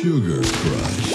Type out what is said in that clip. Sugar Crush.